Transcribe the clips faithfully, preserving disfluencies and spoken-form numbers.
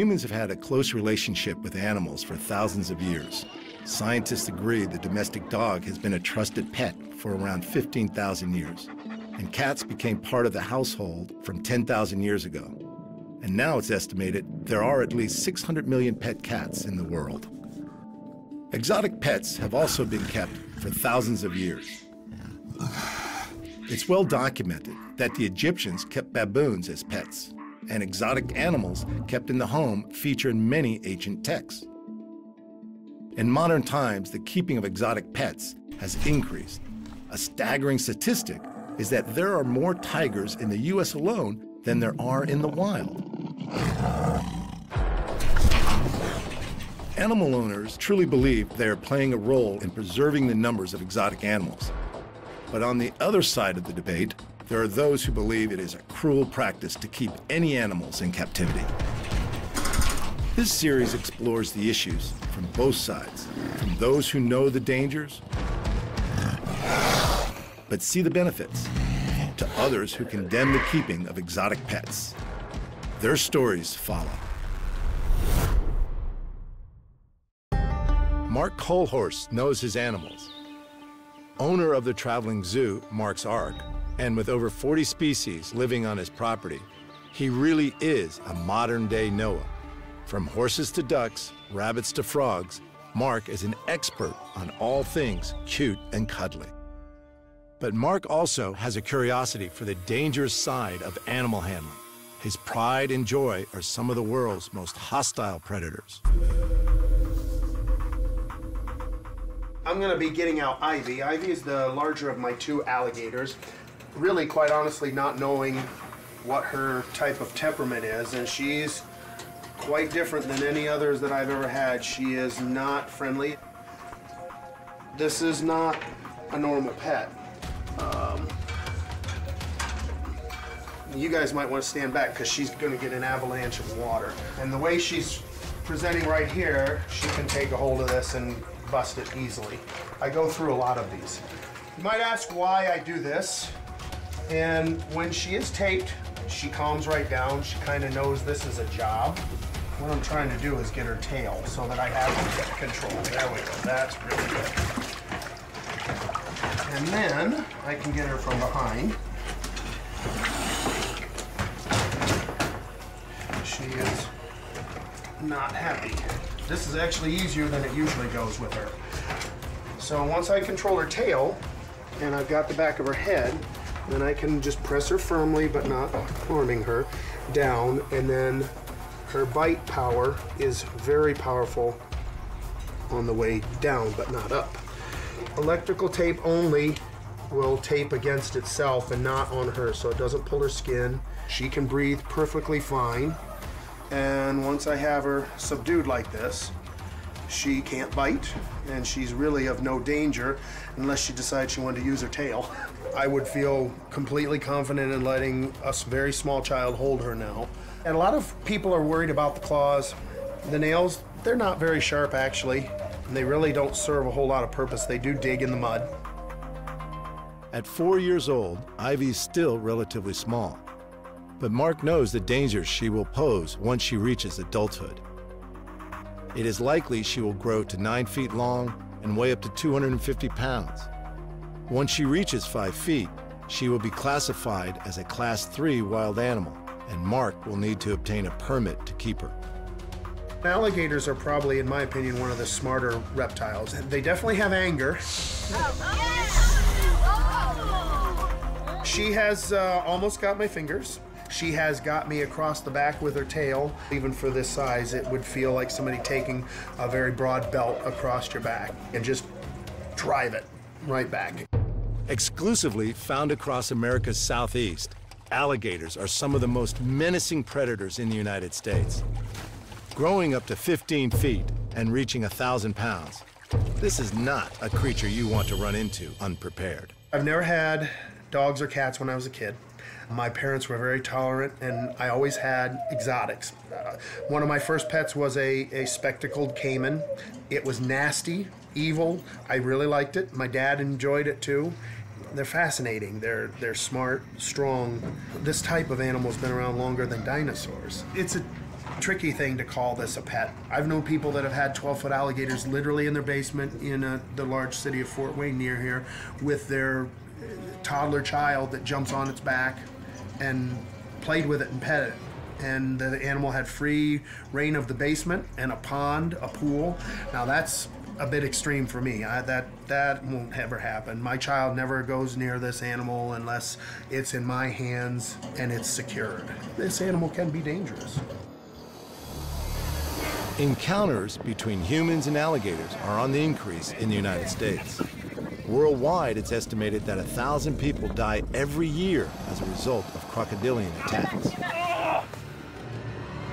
Humans have had a close relationship with animals for thousands of years. Scientists agree the domestic dog has been a trusted pet for around fifteen thousand years. And cats became part of the household from ten thousand years ago. And now it's estimated there are at least six hundred million pet cats in the world. Exotic pets have also been kept for thousands of years. It's well documented that the Egyptians kept baboons as pets, and exotic animals kept in the home feature in many ancient texts. In modern times, the keeping of exotic pets has increased. A staggering statistic is that there are more tigers in the U S alone than there are in the wild. Animal owners truly believe they are playing a role in preserving the numbers of exotic animals. But on the other side of the debate, there are those who believe it is a cruel practice to keep any animals in captivity. This series explores the issues from both sides, from those who know the dangers, but see the benefits, to others who condemn the keeping of exotic pets. Their stories follow. Mark Kohlhorst knows his animals. Owner of the traveling zoo, Mark's Ark, and with over forty species living on his property, he really is a modern-day Noah. From horses to ducks, rabbits to frogs, Mark is an expert on all things cute and cuddly. But Mark also has a curiosity for the dangerous side of animal handling. His pride and joy are some of the world's most hostile predators. I'm going to be getting out Ivy. Ivy is the larger of my two alligators. Really, quite honestly, not knowing what her type of temperament is, and she's quite different than any others that I've ever had. She is not friendly. This is not a normal pet. Um, you guys might want to stand back because she's going to get an avalanche of water. And the way she's presenting right here, she can take a hold of this and bust it easily. I go through a lot of these. You might ask why I do this. And when she is taped, she calms right down. She kind of knows this is a job. What I'm trying to do is get her tail so that I have control. There we go. That's really good. And then I can get her from behind. She is not happy. This is actually easier than it usually goes with her. So once I control her tail, and I've got the back of her head, then I can just press her firmly, but not harming her, down. And then her bite power is very powerful on the way down, but not up. Electrical tape only will tape against itself and not on her, so it doesn't pull her skin. She can breathe perfectly fine. And once I have her subdued like this, she can't bite, and she's really of no danger unless she decides she wanted to use her tail. I would feel completely confident in letting a very small child hold her now. And a lot of people are worried about the claws. The nails, they're not very sharp, actually, and they really don't serve a whole lot of purpose. They do dig in the mud. At four years old, Ivy's still relatively small. But Mark knows the dangers she will pose once she reaches adulthood. It is likely she will grow to nine feet long and weigh up to two hundred fifty pounds. Once she reaches five feet, she will be classified as a class three wild animal, and Mark will need to obtain a permit to keep her. Alligators are probably, in my opinion, one of the smarter reptiles. They definitely have anger. She has uh, almost got my fingers. She has got me across the back with her tail. Even for this size, it would feel like somebody taking a very broad belt across your back and just drive it right back. Exclusively found across America's southeast, alligators are some of the most menacing predators in the United States. Growing up to fifteen feet and reaching one thousand pounds, this is not a creature you want to run into unprepared. I've never had dogs or cats when I was a kid. My parents were very tolerant, and I always had exotics. Uh, one of my first pets was a, a spectacled caiman. It was nasty, evil. I really liked it. My dad enjoyed it too. They're fascinating. They're, they're smart, strong. This type of animal's been around longer than dinosaurs. It's a tricky thing to call this a pet. I've known people that have had twelve-foot alligators literally in their basement in a, the large city of Fort Wayne near here with their toddler child that jumps on its back and played with it and pet it. And the animal had free reign of the basement and a pond, a pool. Now that's a bit extreme for me. I, that that won't ever happen. My child never goes near this animal unless it's in my hands and it's secured. This animal can be dangerous. Encounters between humans and alligators are on the increase in the United States. Worldwide, it's estimated that a thousand people die every year as a result of crocodilian attacks.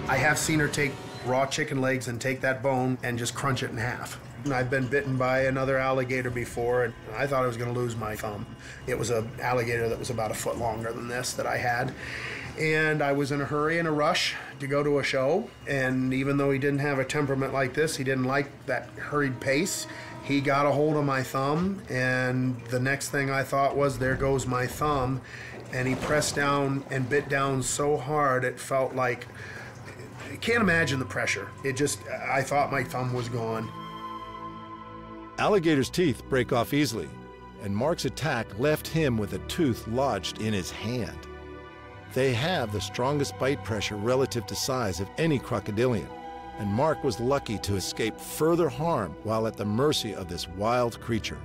I have seen her take raw chicken legs and take that bone and just crunch it in half. And I've been bitten by another alligator before, and I thought I was going to lose my thumb. It was an alligator that was about a foot longer than this that I had. And I was in a hurry and a rush to go to a show. And even though he didn't have a temperament like this, he didn't like that hurried pace. He got a hold of my thumb, and the next thing I thought was, there goes my thumb. And he pressed down and bit down so hard it felt like... I can't imagine the pressure. It just, I thought my thumb was gone. Alligators' teeth break off easily, and Mark's attack left him with a tooth lodged in his hand. They have the strongest bite pressure relative to size of any crocodilian, and Mark was lucky to escape further harm while at the mercy of this wild creature.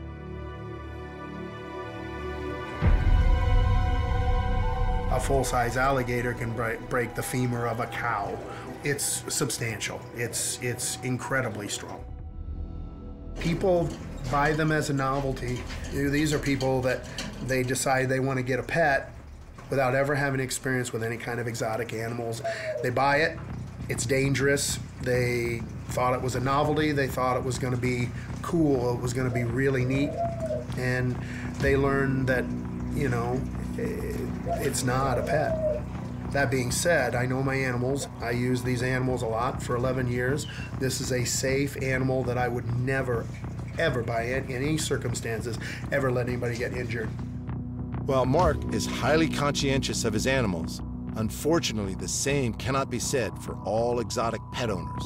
A full-size alligator can break the femur of a cow. It's substantial. It's, it's incredibly strong. People buy them as a novelty. These are people that they decide they want to get a pet without ever having experience with any kind of exotic animals. They buy it. It's dangerous. They thought it was a novelty. They thought it was going to be cool. It was going to be really neat. And they learned that, you know, it's not a pet. That being said, I know my animals. I use these animals a lot for eleven years. This is a safe animal that I would never, ever by any circumstances ever let anybody get injured. While Mark is highly conscientious of his animals, unfortunately the same cannot be said for all exotic pet owners.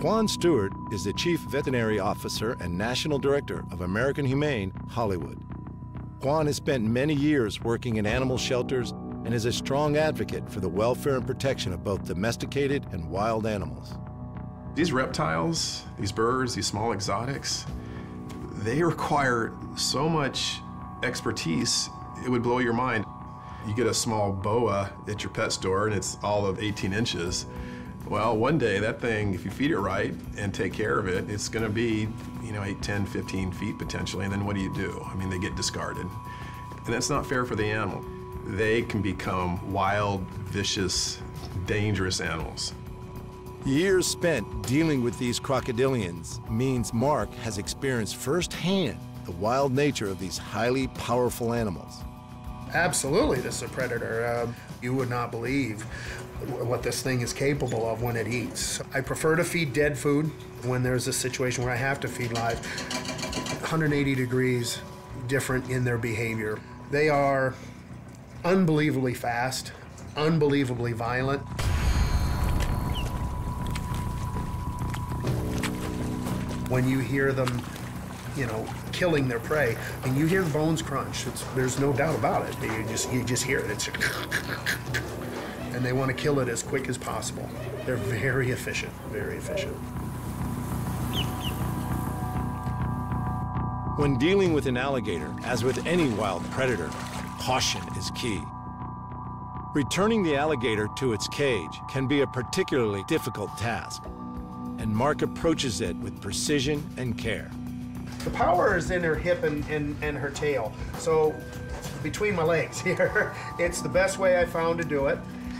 Quan Stewart is the Chief Veterinary Officer and National Director of American Humane Hollywood. Quan has spent many years working in animal shelters and is a strong advocate for the welfare and protection of both domesticated and wild animals. These reptiles, these birds, these small exotics, they require so much expertise, it would blow your mind. You get a small boa at your pet store and it's all of eighteen inches. Well, one day that thing, if you feed it right and take care of it, it's going to be, you know, eight, ten, fifteen feet potentially, and then what do you do? I mean, they get discarded. And that's not fair for the animal. They can become wild, vicious, dangerous animals. Years spent dealing with these crocodilians means Mark has experienced firsthand the wild nature of these highly powerful animals. Absolutely, this is a predator. Uh, you would not believe what this thing is capable of when it eats. I prefer to feed dead food when there's a situation where I have to feed live. one hundred eighty degrees different in their behavior. They are unbelievably fast, unbelievably violent. When you hear them, you know, killing their prey, and you hear the bones crunch, it's, there's no doubt about it. You just, you just hear it. It's and they want to kill it as quick as possible. They're very efficient, very efficient. When dealing with an alligator, as with any wild predator, caution is key. Returning the alligator to its cage can be a particularly difficult task, and Mark approaches it with precision and care. The power is in her hip and, and, and her tail. So between my legs here, it's the best way I found to do it.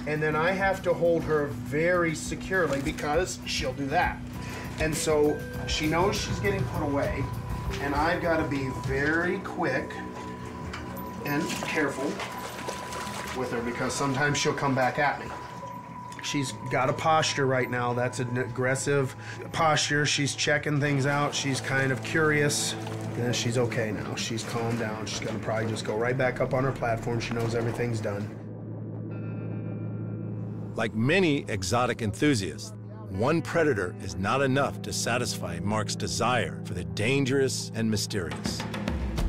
And then I have to hold her very securely because she'll do that. And so she knows she's getting put away, and I've got to be very quick and careful with her because sometimes she'll come back at me. She's got a posture right now that's an aggressive posture. She's checking things out. She's kind of curious. Yeah, she's okay now. She's calmed down. She's going to probably just go right back up on her platform. She knows everything's done. Like many exotic enthusiasts, one predator is not enough to satisfy Mark's desire for the dangerous and mysterious.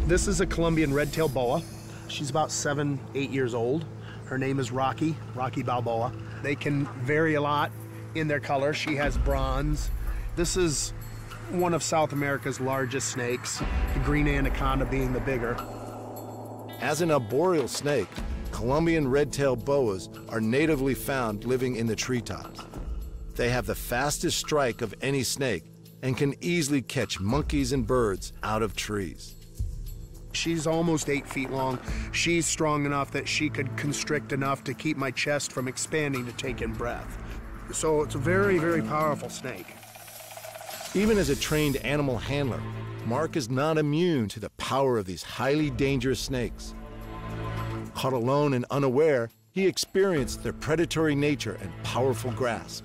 This is a Colombian red-tailed boa. She's about seven, eight years old. Her name is Rocky, Rocky Balboa. They can vary a lot in their color. She has bronze. This is one of South America's largest snakes, the green anaconda being the bigger. As an arboreal snake, Colombian red-tailed boas are natively found living in the treetops. They have the fastest strike of any snake and can easily catch monkeys and birds out of trees. She's almost eight feet long. She's strong enough that she could constrict enough to keep my chest from expanding to take in breath. So it's a very, very powerful snake. Even as a trained animal handler, Mark is not immune to the power of these highly dangerous snakes. Caught alone and unaware, he experienced their predatory nature and powerful grasp.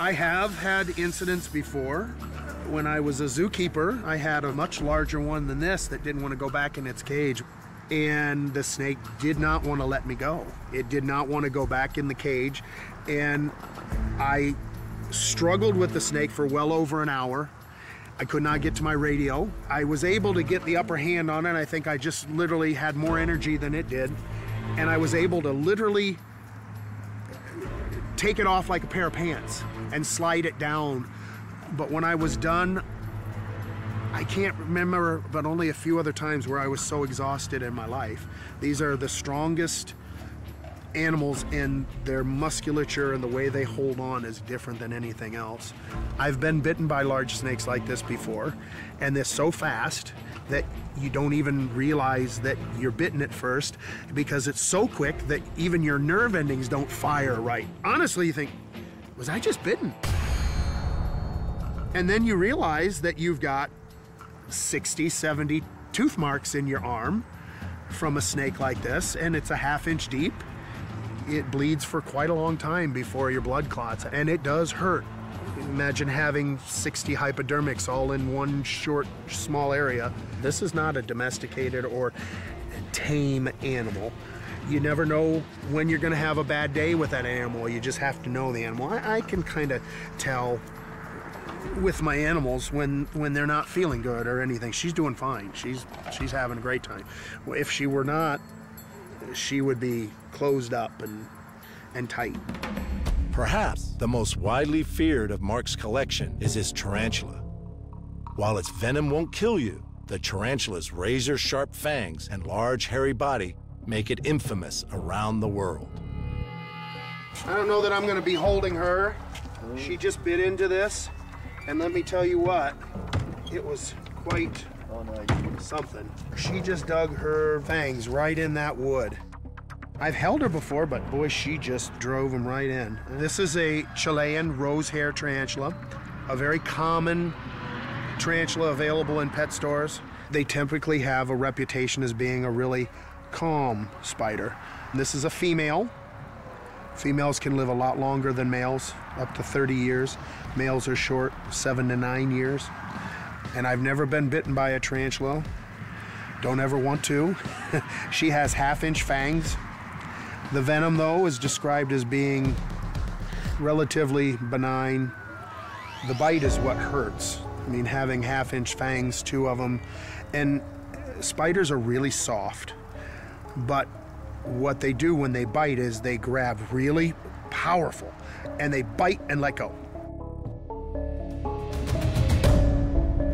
I have had incidents before. When I was a zookeeper, I had a much larger one than this that didn't want to go back in its cage. And the snake did not want to let me go. It did not want to go back in the cage. And I struggled with the snake for well over an hour. I could not get to my radio. I was able to get the upper hand on it. I think I just literally had more energy than it did. And I was able to literally take it off like a pair of pants and slide it down. But when I was done, I can't remember, but only a few other times where I was so exhausted in my life. These are the strongest animals, and their musculature and the way they hold on is different than anything else. I've been bitten by large snakes like this before, and they're so fast that you don't even realize that you're bitten at first because it's so quick that even your nerve endings don't fire right. Honestly, you think, was I just bitten? And then you realize that you've got sixty, seventy tooth marks in your arm from a snake like this, and it's a half inch deep. It bleeds for quite a long time before your blood clots, and it does hurt. Imagine having sixty hypodermics all in one short, small area. This is not a domesticated or tame animal. You never know when you're gonna have a bad day with that animal. You just have to know the animal. I, I can kind of tell with my animals when when they're not feeling good or anything. She's doing fine. She's she's having a great time. If she were not, she would be closed up and and tight. Perhaps the most widely feared of Mark's collection is his tarantula. While its venom won't kill you, the tarantula's razor-sharp fangs and large hairy body make it infamous around the world. I don't know that I'm going to be holding her. She just bit into this. And let me tell you what, it was quite something. She just dug her fangs right in that wood. I've held her before, but boy, she just drove them right in. This is a Chilean rosehair tarantula, a very common tarantula available in pet stores. They typically have a reputation as being a really calm spider. This is a female. Females can live a lot longer than males, up to thirty years. Males are short, seven to nine years. And I've never been bitten by a tarantula. Don't ever want to. She has half-inch fangs. The venom, though, is described as being relatively benign. The bite is what hurts. I mean, having half-inch fangs, two of them. And spiders are really soft, but what they do when they bite is they grab really powerful, and they bite and let go.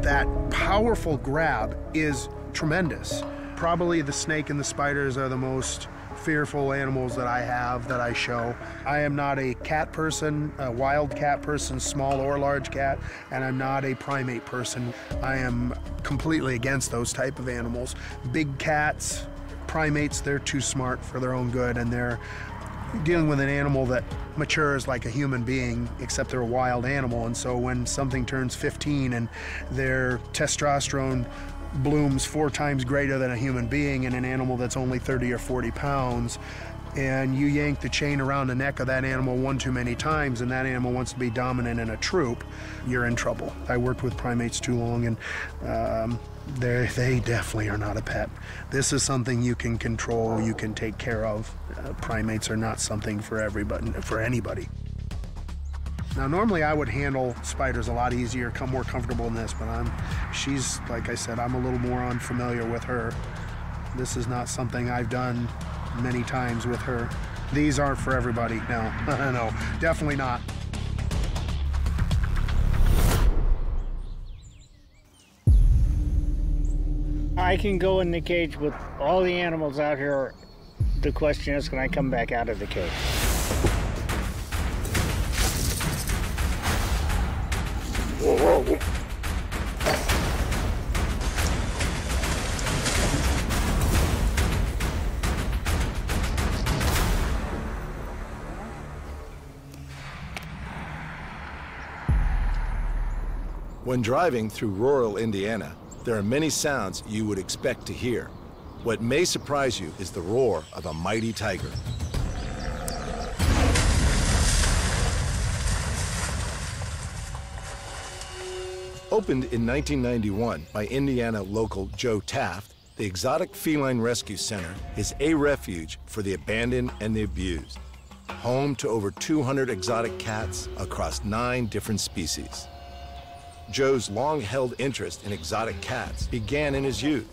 That powerful grab is tremendous. Probably the snake and the spiders are the most fearful animals that I have, that I show. I am not a cat person, a wild cat person, small or large cat, and I'm not a primate person. I am completely against those type of animals. Big cats, primates, they're too smart for their own good, and they're dealing with an animal that matures like a human being, except they're a wild animal. And so when something turns fifteen and their testosterone blooms four times greater than a human being in an animal that's only thirty or forty pounds, and you yank the chain around the neck of that animal one too many times and that animal wants to be dominant in a troop, you're in trouble. I worked with primates too long, and um, they they definitely are not a pet. This is something you can control, you can take care of. Uh, primates are not something for everybody, for anybody. Now, normally I would handle spiders a lot easier, come more comfortable in this, but I'm, she's, like I said, I'm a little more unfamiliar with her. This is not something I've done many times with her. These aren't for everybody, no, no, definitely not. I can go in the cage with all the animals out here. The question is, can I come back out of the cage? When driving through rural Indiana, there are many sounds you would expect to hear. What may surprise you is the roar of a mighty tiger. Opened in nineteen ninety-one by Indiana local Joe Taft, the Exotic Feline Rescue Center is a refuge for the abandoned and the abused, home to over two hundred exotic cats across nine different species. Joe's long-held interest in exotic cats began in his youth.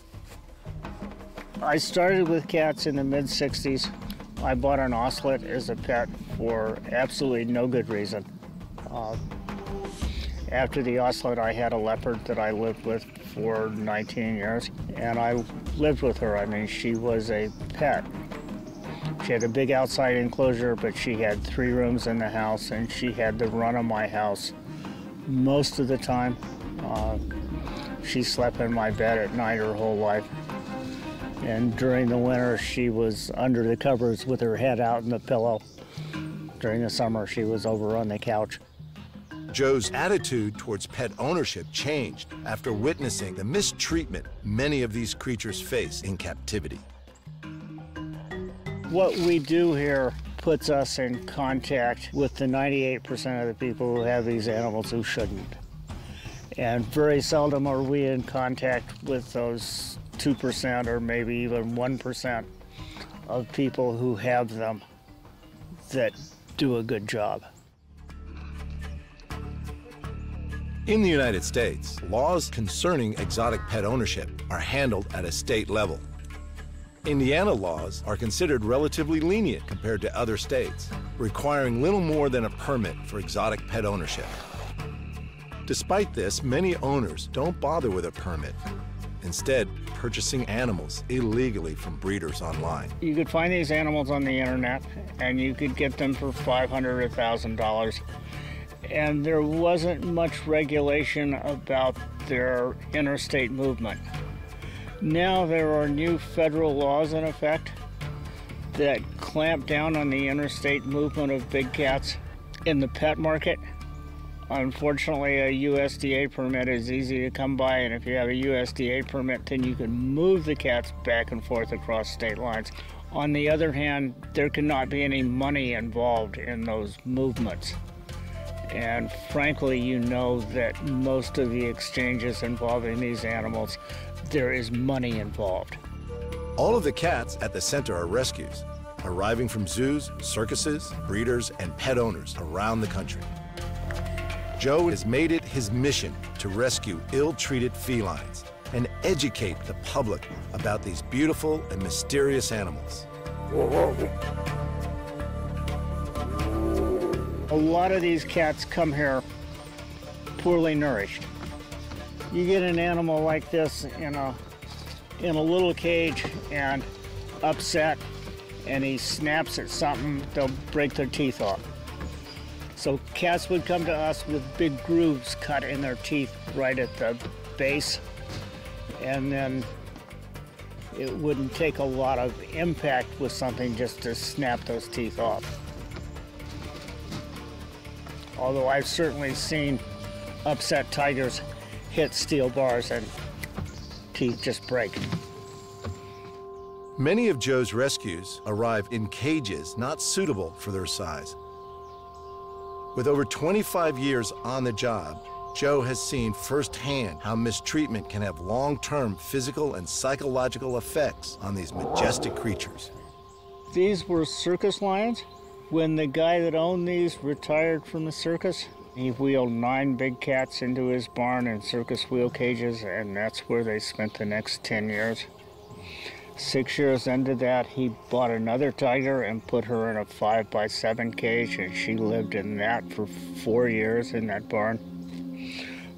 I started with cats in the mid sixties. I bought an oslet as a pet for absolutely no good reason. Uh, After the oslet, I had a leopard that I lived with for nineteen years, and I lived with her. I mean, she was a pet. She had a big outside enclosure, but she had three rooms in the house, and she had the run of my house most of the time. Uh, she slept in my bed at night her whole life, and during the winter, she was under the covers with her head out in the pillow. During the summer, she was over on the couch. Joe's attitude towards pet ownership changed after witnessing the mistreatment many of these creatures face in captivity. What we do here puts us in contact with the ninety-eight percent of the people who have these animals who shouldn't. And very seldom are we in contact with those two percent or maybe even one percent of people who have them that do a good job. In the United States, laws concerning exotic pet ownership are handled at a state level. Indiana laws are considered relatively lenient compared to other states, requiring little more than a permit for exotic pet ownership. Despite this, many owners don't bother with a permit, instead purchasing animals illegally from breeders online. You could find these animals on the internet, and you could get them for five hundred dollars or one thousand dollars. And there wasn't much regulation about their interstate movement. Now there are new federal laws in effect that clamp down on the interstate movement of big cats in the pet market. Unfortunately, a U S D A permit is easy to come by, and if you have a U S D A permit, then you can move the cats back and forth across state lines. On the other hand, there cannot be any money involved in those movements. And frankly, you know that most of the exchanges involving these animals, there is money involved. All of the cats at the center are rescues, arriving from zoos, circuses, breeders, and pet owners around the country. Joe has made it his mission to rescue ill-treated felines and educate the public about these beautiful and mysterious animals. Whoa, whoa, whoa. A lot of these cats come here poorly nourished. You get an animal like this in a, in a little cage and upset, and he snaps at something, they'll break their teeth off. So cats would come to us with big grooves cut in their teeth right at the base, and then it wouldn't take a lot of impact with something just to snap those teeth off. Although I've certainly seen upset tigers hit steel bars and teeth just break. Many of Joe's rescues arrive in cages not suitable for their size. With over twenty-five years on the job, Joe has seen firsthand how mistreatment can have long-term physical and psychological effects on these majestic creatures. These were circus lions. When the guy that owned these retired from the circus, he wheeled nine big cats into his barn in circus wheel cages, and that's where they spent the next ten years. Six years into that, he bought another tiger and put her in a five by seven cage, and she lived in that for four years in that barn.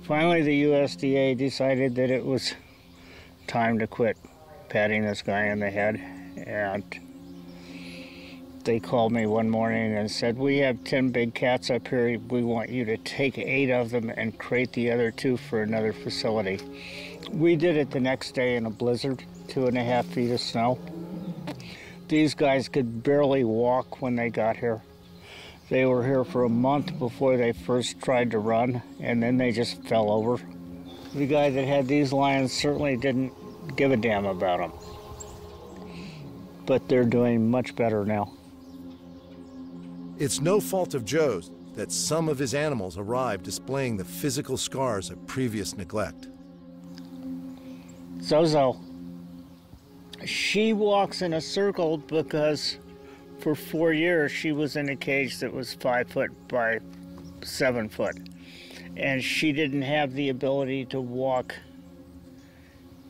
Finally, the U S D A decided that it was time to quit patting this guy in the head, and they called me one morning and said, "We have ten big cats up here. We want you to take eight of them and crate the other two for another facility." We did it the next day in a blizzard, two and a half feet of snow. These guys could barely walk when they got here. They were here for a month before they first tried to run, and then they just fell over. The guy that had these lions certainly didn't give a damn about them. But they're doing much better now. It's no fault of Joe's that some of his animals arrive displaying the physical scars of previous neglect. Zozo. She walks in a circle because for four years she was in a cage that was five foot by seven foot. And she didn't have the ability to walk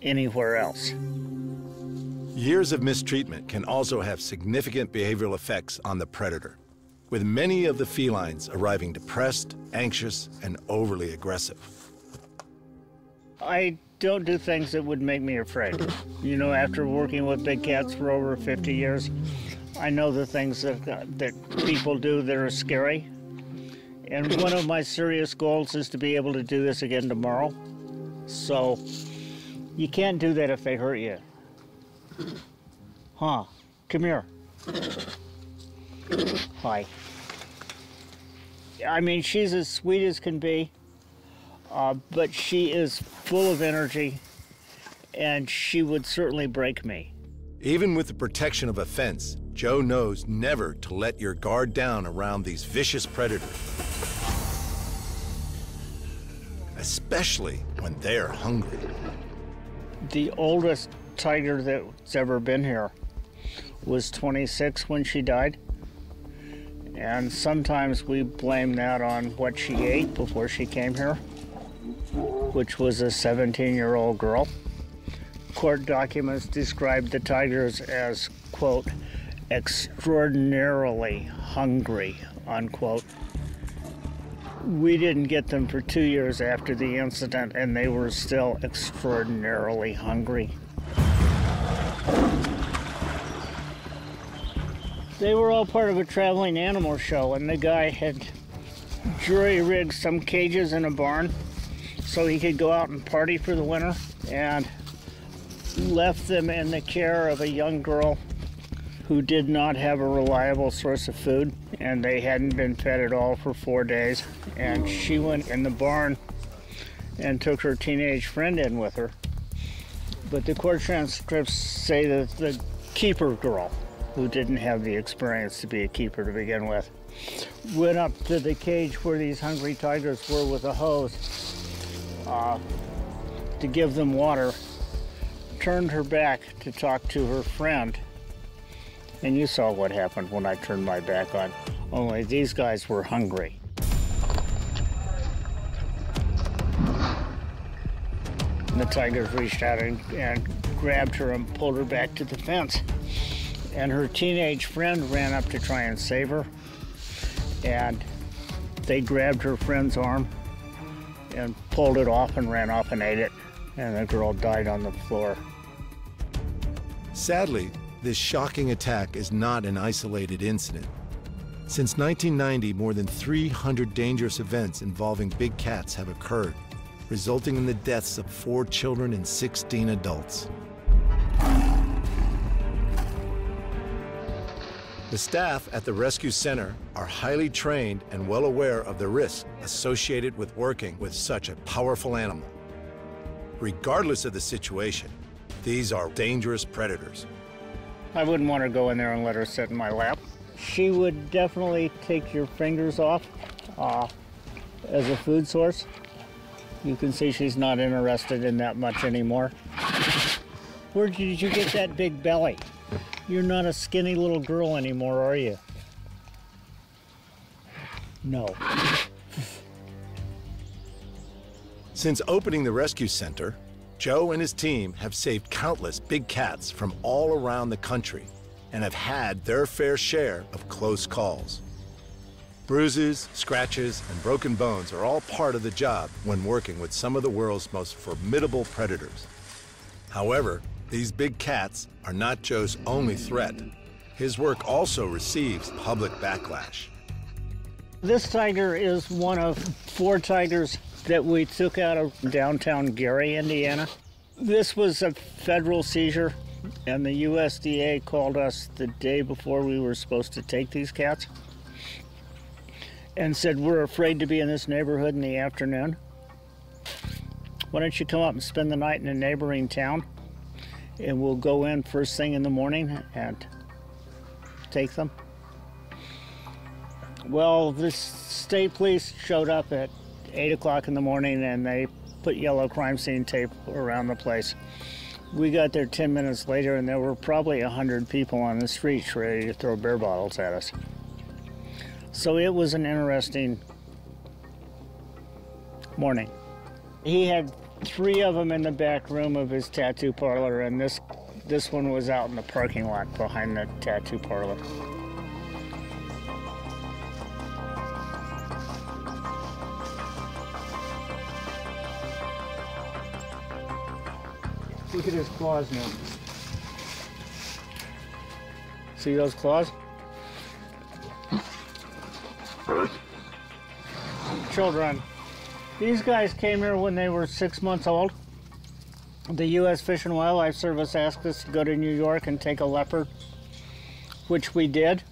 anywhere else. Years of mistreatment can also have significant behavioral effects on the predator, with many of the felines arriving depressed, anxious, and overly aggressive. I don't do things that would make me afraid. You know, after working with big cats for over fifty years, I know the things that, that people do that are scary. And one of my serious goals is to be able to do this again tomorrow. So you can't do that if they hurt you. Huh, come here. Hi. I mean, she's as sweet as can be, uh, but she is full of energy, and she would certainly break me. Even with the protection of a fence, Joe knows never to let your guard down around these vicious predators, especially when they're hungry. The oldest tiger that's ever been here was twenty-six when she died, and sometimes we blame that on what she ate before she came here, which was a seventeen-year-old girl. Court documents described the tigers as, quote, extraordinarily hungry, unquote. We didn't get them for two years after the incident, and they were still extraordinarily hungry. They were all part of a traveling animal show, and the guy had jury-rigged some cages in a barn so he could go out and party for the winter, and left them in the care of a young girl who did not have a reliable source of food, and they hadn't been fed at all for four days. And she went in the barn and took her teenage friend in with her. But the court transcripts say that the keeper girl, who didn't have the experience to be a keeper to begin with, went up to the cage where these hungry tigers were with a hose uh, to give them water, turned her back to talk to her friend. And you saw what happened when I turned my back on, only these guys were hungry. And the tigers reached out and, and grabbed her and pulled her back to the fence. And her teenage friend ran up to try and save her, and they grabbed her friend's arm and pulled it off and ran off and ate it, and the girl died on the floor. Sadly, this shocking attack is not an isolated incident. Since nineteen ninety, more than three hundred dangerous events involving big cats have occurred, resulting in the deaths of four children and sixteen adults. The staff at the rescue center are highly trained and well aware of the risks associated with working with such a powerful animal. regardless of the situation. These are dangerous predators. I wouldn't want to go in there and let her sit in my lap. She would definitely take your fingers off uh, as a food source. You can see she's not interested in that much anymore. Where did you get that big belly? You're not a skinny little girl anymore, are you? No. Since opening the rescue center, Joe and his team have saved countless big cats from all around the country and have had their fair share of close calls. Bruises, scratches, and broken bones are all part of the job when working with some of the world's most formidable predators. However, these big cats are not Joe's only threat. His work also receives public backlash. This tiger is one of four tigers that we took out of downtown Gary, Indiana. This was a federal seizure, and the U S D A called us the day before we were supposed to take these cats and said, we're afraid to be in this neighborhood in the afternoon. Why don't you come up and spend the night in a neighboring town, and we'll go in first thing in the morning and take them. Well, the state police showed up at eight o'clock in the morning, and they put yellow crime scene tape around the place. We got there ten minutes later, and there were probably a hundred people on the streets ready to throw beer bottles at us. So it was an interesting morning. He had three of them in the back room of his tattoo parlor, and this, this one was out in the parking lot behind the tattoo parlor. Look at his claws now. See those claws? Children. These guys came here when they were six months old. The U S Fish and Wildlife Service asked us to go to New York and take a leopard, which we did.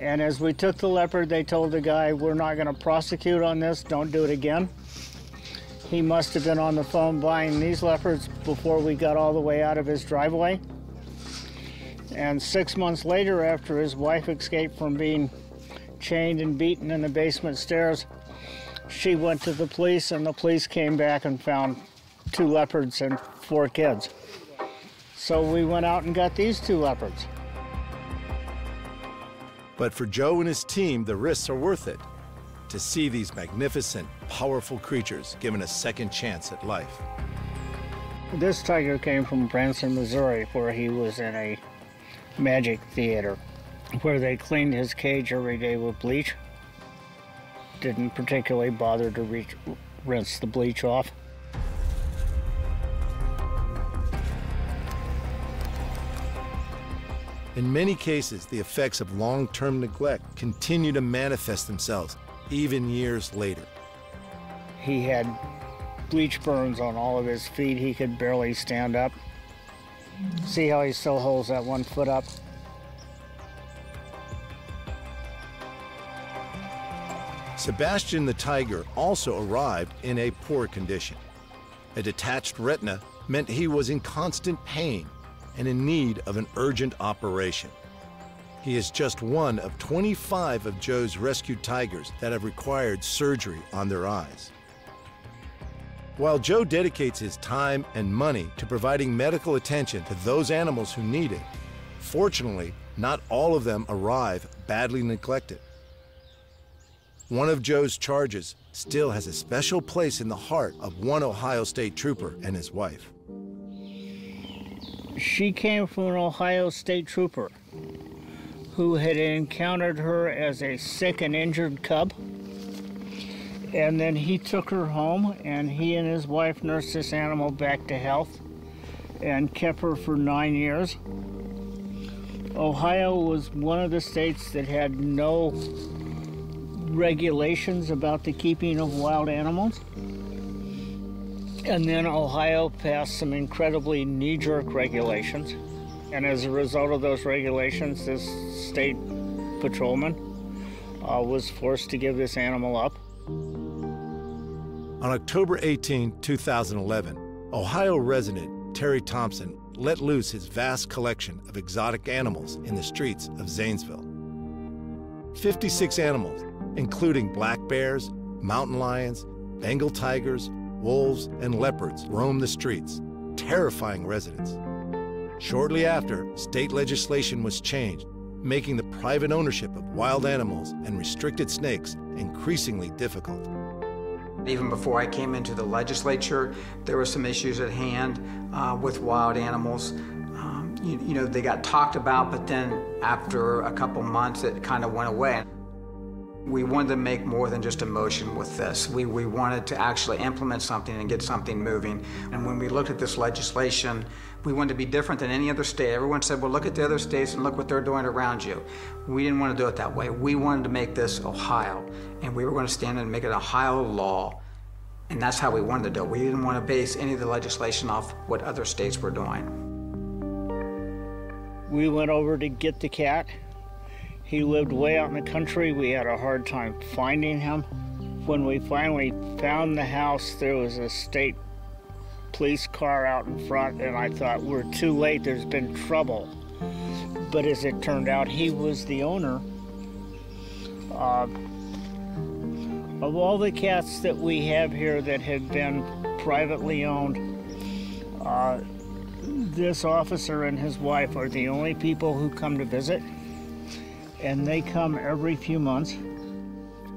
And as we took the leopard, they told the guy, we're not going to prosecute on this, don't do it again. He must have been on the phone buying these leopards before we got all the way out of his driveway. And six months later, after his wife escaped from being chained and beaten in the basement stairs, she went to the police, and the police came back and found two leopards and four kids. So we went out and got these two leopards. But for Joe and his team, the risks are worth it. To see these magnificent, powerful creatures given a second chance at life. This tiger came from Branson, Missouri, where he was in a magic theater, where they cleaned his cage every day with bleach. Didn't particularly bother to reach, rinse the bleach off. In many cases, the effects of long-term neglect continue to manifest themselves even years later. He had bleach burns on all of his feet. He could barely stand up. See how he still holds that one foot up? Sebastian the tiger also arrived in a poor condition. A detached retina meant he was in constant pain and in need of an urgent operation. He is just one of twenty-five of Joe's rescued tigers that have required surgery on their eyes. While Joe dedicates his time and money to providing medical attention to those animals who need it, fortunately, not all of them arrive badly neglected. One of Joe's charges still has a special place in the heart of one Ohio State trooper and his wife. She came from an Ohio State trooper who had encountered her as a sick and injured cub. And then he took her home, and he and his wife nursed this animal back to health and kept her for nine years. Ohio was one of the states that had no regulations about the keeping of wild animals. And then Ohio passed some incredibly knee-jerk regulations. And as a result of those regulations, this state patrolman uh, was forced to give this animal up. On October eighteenth, two thousand eleven, Ohio resident Terry Thompson let loose his vast collection of exotic animals in the streets of Zanesville. fifty-six animals, including black bears, mountain lions, Bengal tigers, wolves, and leopards roamed the streets, terrifying residents. Shortly after, state legislation was changed, making the private ownership of wild animals and restricted snakes increasingly difficult. Even before I came into the legislature, there were some issues at hand uh, with wild animals. Um, you, you know, they got talked about, but then after a couple months, it kind of went away. We wanted to make more than just a motion with this. We, we wanted to actually implement something and get something moving. And when we looked at this legislation, we wanted to be different than any other state. Everyone said, well, look at the other states and look what they're doing around you. We didn't want to do it that way. We wanted to make this Ohio, and we were going to stand and make it Ohio law. And that's how we wanted to do it. We didn't want to base any of the legislation off what other states were doing. We went over to get the cat. He lived way out in the country. We had a hard time finding him. When we finally found the house, there was a state police car out in front, and I thought, we're too late, there's been trouble. But as it turned out, he was the owner. Uh, of all the cats that we have here that had been privately owned, uh, this officer and his wife are the only people who come to visit. And they come every few months.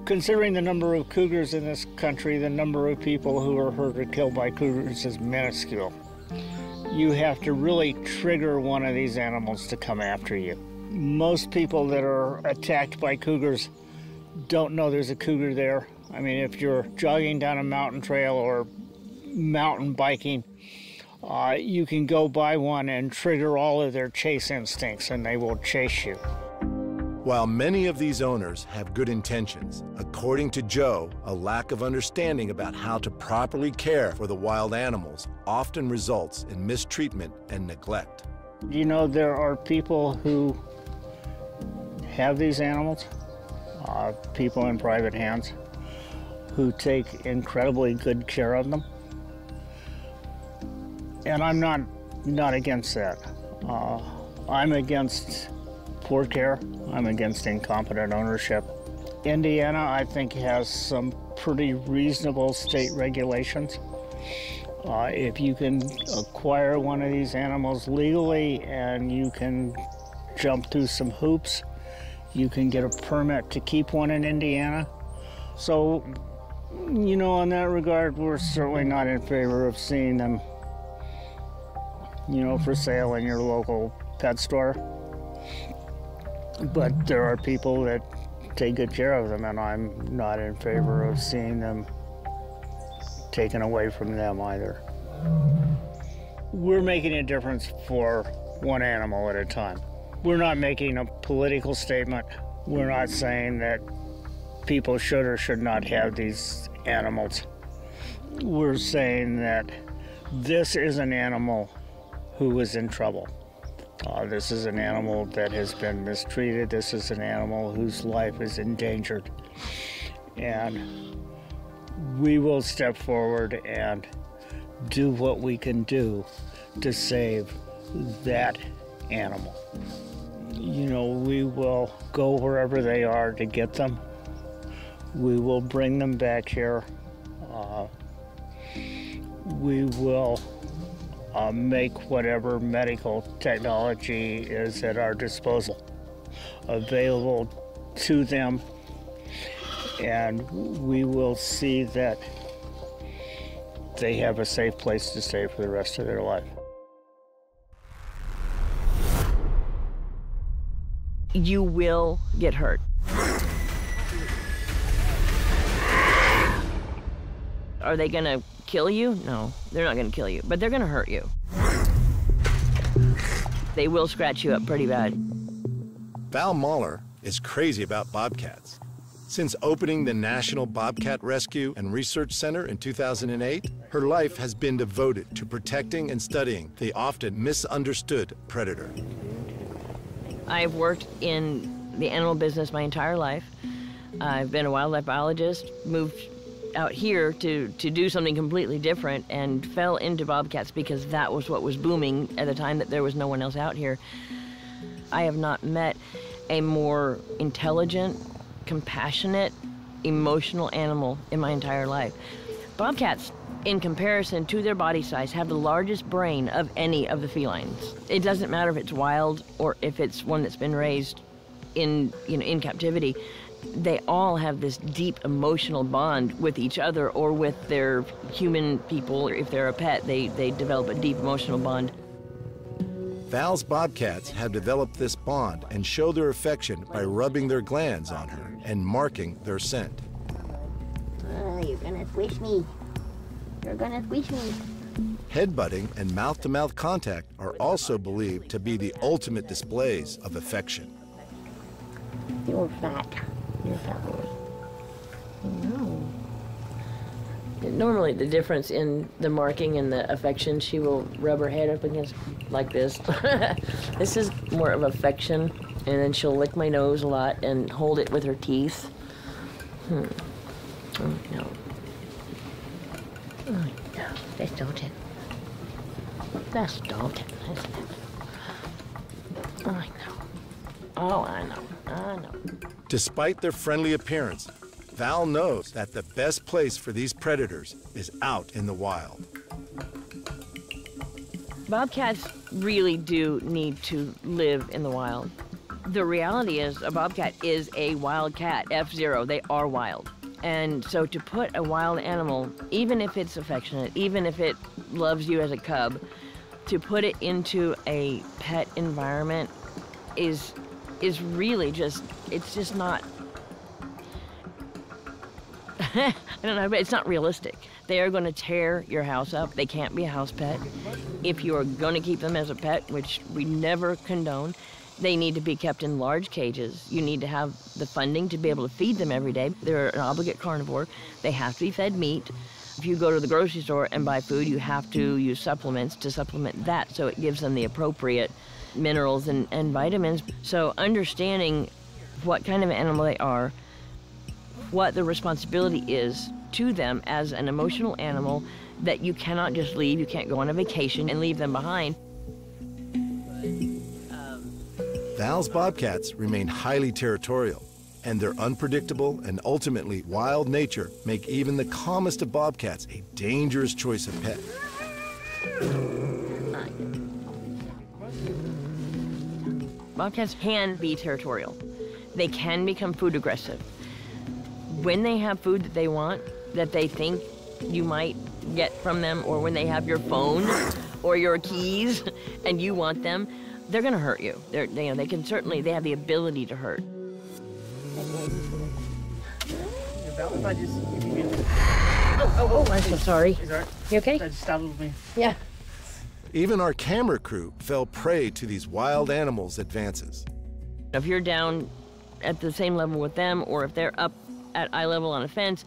Considering the number of cougars in this country, the number of people who are hurt or killed by cougars is minuscule. You have to really trigger one of these animals to come after you. Most people that are attacked by cougars don't know there's a cougar there. I mean, if you're jogging down a mountain trail or mountain biking, uh, you can go by one and trigger all of their chase instincts, and they will chase you. While many of these owners have good intentions, according to Joe, a lack of understanding about how to properly care for the wild animals often results in mistreatment and neglect. You know, there are people who have these animals, uh, people in private hands, who take incredibly good care of them. And I'm not, not against that. Uh, I'm against poor care. I'm against incompetent ownership. Indiana, I think, has some pretty reasonable state regulations. Uh, if you can acquire one of these animals legally and you can jump through some hoops, you can get a permit to keep one in Indiana. So, you know, in that regard, we're certainly not in favor of seeing them, you know, for sale in your local pet store. But there are people that take good care of them, and I'm not in favor of seeing them taken away from them either. We're making a difference for one animal at a time. We're not making a political statement. We're not saying that people should or should not have these animals. We're saying that this is an animal who is in trouble. Uh, this is an animal that has been mistreated. This is an animal whose life is endangered. And we will step forward and do what we can do to save that animal. You know, we will go wherever they are to get them. We will bring them back here. Uh, we will Uh, make whatever medical technology is at our disposal available to them, and we will see that they have a safe place to stay for the rest of their life. You will get hurt. Are they gonna kill you? No, they're not gonna kill you, but they're gonna hurt you. They will scratch you up pretty bad. Val Mahler is crazy about bobcats. Since opening the National Bobcat Rescue and Research Center in two thousand eight, her life has been devoted to protecting and studying the often misunderstood predator. I've worked in the animal business my entire life. I've been a wildlife biologist, moved out here to, to do something completely different and fell into bobcats because that was what was booming at the time that there was no one else out here. I have not met a more intelligent, compassionate, emotional animal in my entire life. Bobcats, in comparison to their body size, have the largest brain of any of the felines. It doesn't matter if it's wild or if it's one that's been raised in, you know, in captivity. They all have this deep emotional bond with each other or with their human people. If they're a pet, they, they develop a deep emotional bond. Val's bobcats have developed this bond and show their affection by rubbing their glands on her and marking their scent. Oh, you're gonna squish me. You're gonna squish me. Headbutting and mouth-to-mouth contact are also believed to be the ultimate displays of affection. You're fat. You're fat boy. No. Normally, the difference in the marking and the affection, she will rub her head up against like this. This is more of affection, and then she'll lick my nose a lot and hold it with her teeth. Hmm. Oh, no. Oh, no. That's daunting. That's daunting, isn't it? Oh, I know. Oh, I know. I know. Despite their friendly appearance, Val knows that the best place for these predators is out in the wild. Bobcats really do need to live in the wild. The reality is a bobcat is a wild cat, F zero. They are wild. And so to put a wild animal, even if it's affectionate, even if it loves you as a cub, to put it into a pet environment is is really just, it's just not, I don't know, but it's not realistic. They are going to tear your house up. They can't be a house pet. If you are going to keep them as a pet, which we never condone, they need to be kept in large cages. You need to have the funding to be able to feed them every day. They're an obligate carnivore. They have to be fed meat. If you go to the grocery store and buy food, you have to use supplements to supplement that, so it gives them the appropriate minerals and, and vitamins. So understanding what kind of animal they are, what the responsibility is to them as an emotional animal that you cannot just leave, you can't go on a vacation and leave them behind. Val's bobcats remain highly territorial, and their unpredictable and ultimately wild nature make even the calmest of bobcats a dangerous choice of pet. Bobcats can be territorial. They can become food aggressive. When they have food that they want, that they think you might get from them, or when they have your phone or your keys and you want them, they're gonna hurt you. They're, you know, they can certainly, they have the ability to hurt. Oh, oh, oh, I'm so sorry. You okay? That startled me. Yeah. Even our camera crew fell prey to these wild animals' advances. If you're down at the same level with them, or if they're up at eye level on a fence,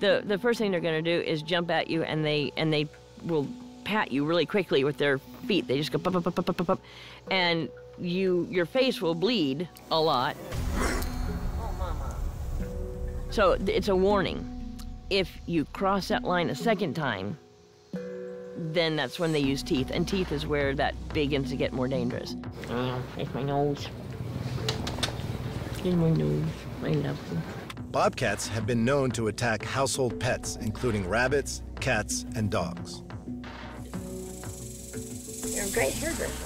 the, the first thing they're gonna do is jump at you, and they, and they will pat you really quickly with their feet. They just go pop, pop, pop, pop, pop, pop, and you, your face will bleed a lot. Oh, mama. So it's a warning. If you cross that line a second time, then that's when they use teeth, and teeth is where that begins to get more dangerous. Oh, it's my nose. It's my nose. I love them. Bobcats have been known to attack household pets, including rabbits, cats, and dogs. They're great hairdressers.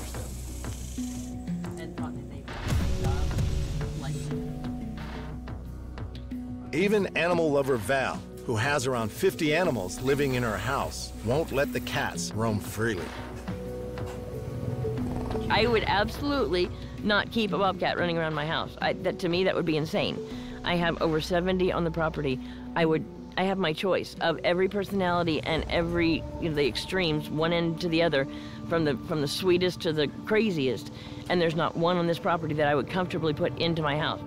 Even animal lover Val, who has around fifty animals living in her house, won't let the cats roam freely. I would absolutely not keep a bobcat running around my house. I, that, to me, that would be insane. I have over seventy on the property. I would, I have my choice of every personality and every, you know, the extremes, one end to the other, from the, from the sweetest to the craziest. And there's not one on this property that I would comfortably put into my house.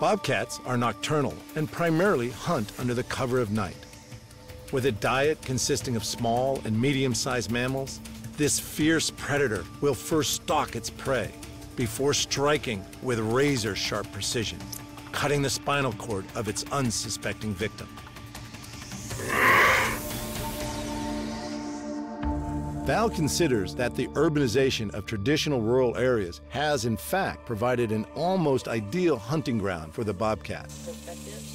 Bobcats are nocturnal and primarily hunt under the cover of night. With a diet consisting of small and medium-sized mammals, this fierce predator will first stalk its prey before striking with razor-sharp precision. cutting the spinal cord of its unsuspecting victim. Val considers that the urbanization of traditional rural areas has, in fact, provided an almost ideal hunting ground for the bobcat.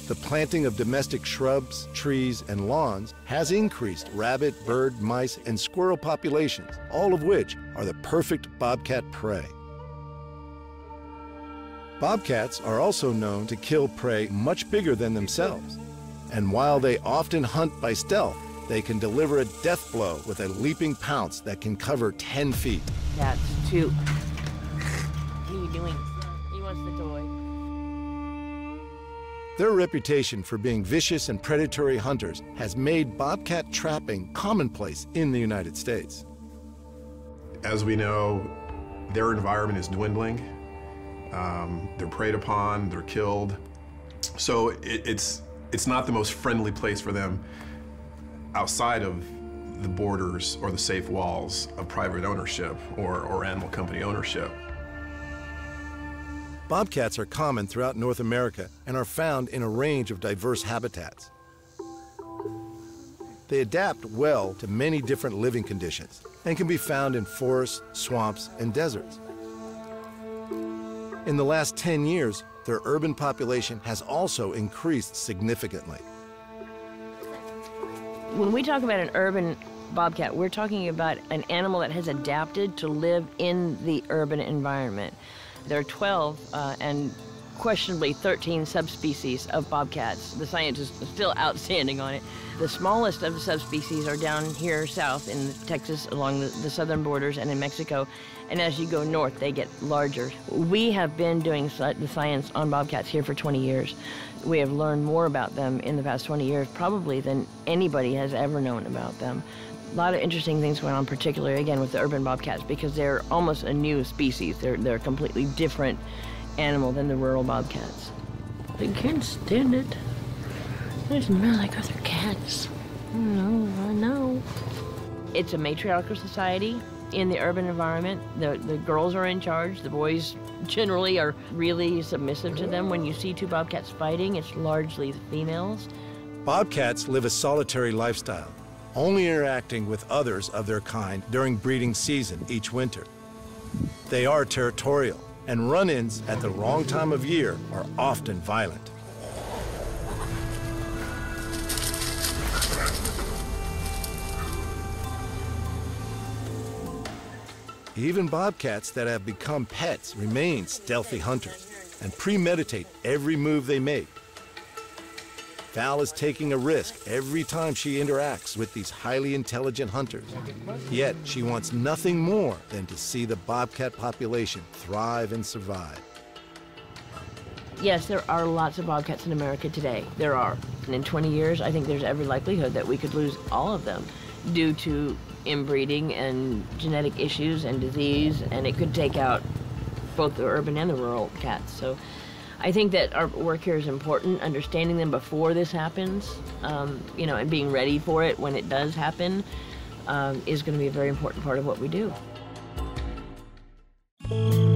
The planting of domestic shrubs, trees, and lawns has increased rabbit, bird, mice, and squirrel populations, all of which are the perfect bobcat prey. Bobcats are also known to kill prey much bigger than themselves, and while they often hunt by stealth, they can deliver a death blow with a leaping pounce that can cover ten feet. That's two. What are you doing? He wants the toy. Their reputation for being vicious and predatory hunters has made bobcat trapping commonplace in the United States. As we know, their environment is dwindling. Um, they're preyed upon, they're killed. So it, it's, it's not the most friendly place for them outside of the borders or the safe walls of private ownership or, or animal company ownership. Bobcats are common throughout North America and are found in a range of diverse habitats. They adapt well to many different living conditions and can be found in forests, swamps, and deserts. In the last ten years, their urban population has also increased significantly. When we talk about an urban bobcat, we're talking about an animal that has adapted to live in the urban environment. There are twelve uh, and questionably thirteen subspecies of bobcats. The scientists are still outstanding on it. The smallest of the subspecies are down here south in Texas along the, the southern borders and in Mexico. And as you go north, they get larger. We have been doing the science on bobcats here for twenty years. We have learned more about them in the past twenty years, probably, than anybody has ever known about them. A lot of interesting things went on, particularly, again, with the urban bobcats, because they're almost a new species. They're, they're a completely different animal than the rural bobcats. They can't stand it. They smell like other cats. I know, I know. It's a matriarchal society in the urban environment. The, the girls are in charge. The boys generally are really submissive to them. When you see two bobcats fighting, it's largely the females. Bobcats live a solitary lifestyle, only interacting with others of their kind during breeding season each winter. They are territorial, and run-ins at the wrong time of year are often violent. Even bobcats that have become pets remain stealthy hunters and premeditate every move they make. Val is taking a risk every time she interacts with these highly intelligent hunters. Yet she wants nothing more than to see the bobcat population thrive and survive. Yes, there are lots of bobcats in America today. There are. And in twenty years, I think there's every likelihood that we could lose all of them due to inbreeding and genetic issues and disease, and it could take out both the urban and the rural cats. So I think that our work here is important, understanding them before this happens, um, you know, and being ready for it when it does happen um, is going to be a very important part of what we do.